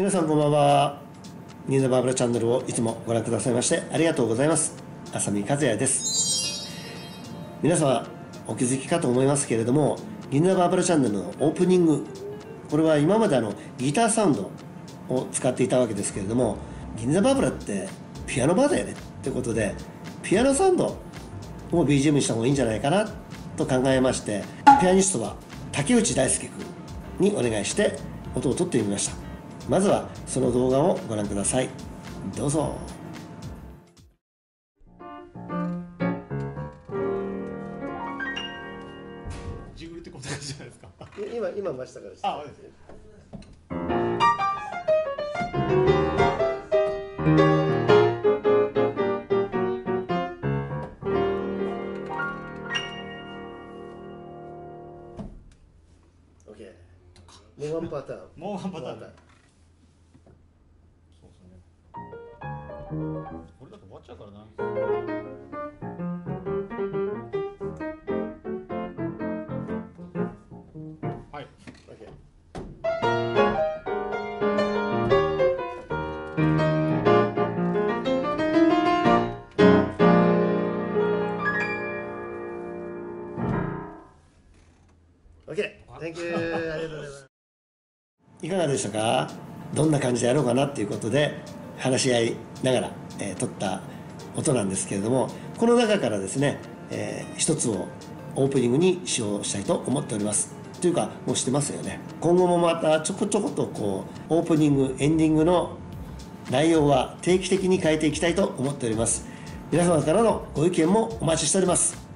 皆さんこんばんは。ニューナバーブラチャンネルをいつもご覧くださいましてありがとうございます。浅見和也です。皆様お気づきかと思いますけれども、ニューナバーブラチャンネルのオープニング、これは今までギターサウンドを使っていたわけですけれども、銀座バーブラってピアノバーだよねってことで、ピアノサウンドを BGM にした方がいいんじゃないかなと考えまして、ピアニストは竹内大輔君にお願いして音を取ってみました。まずはその動画をご覧ください。どうぞ。ジグルってこんな感じじゃないですか。今真下からです。あ、もうワンパターン。もうワンパターン。そうですね。これだと終わっちゃうからな。はい。オッケー。Thank you。ありがとうございます。いかがでしたか？どんな感じでやろうかなっていうことで話し合いながら、撮った音なんですけれども、この中からですね、一つをオープニングに使用したいと思っております。というかもうしてますよね。今後もまたちょこちょことこうオープニングエンディングの内容は定期的に変えていきたいと思っております。皆様からのご意見もお待ちしております。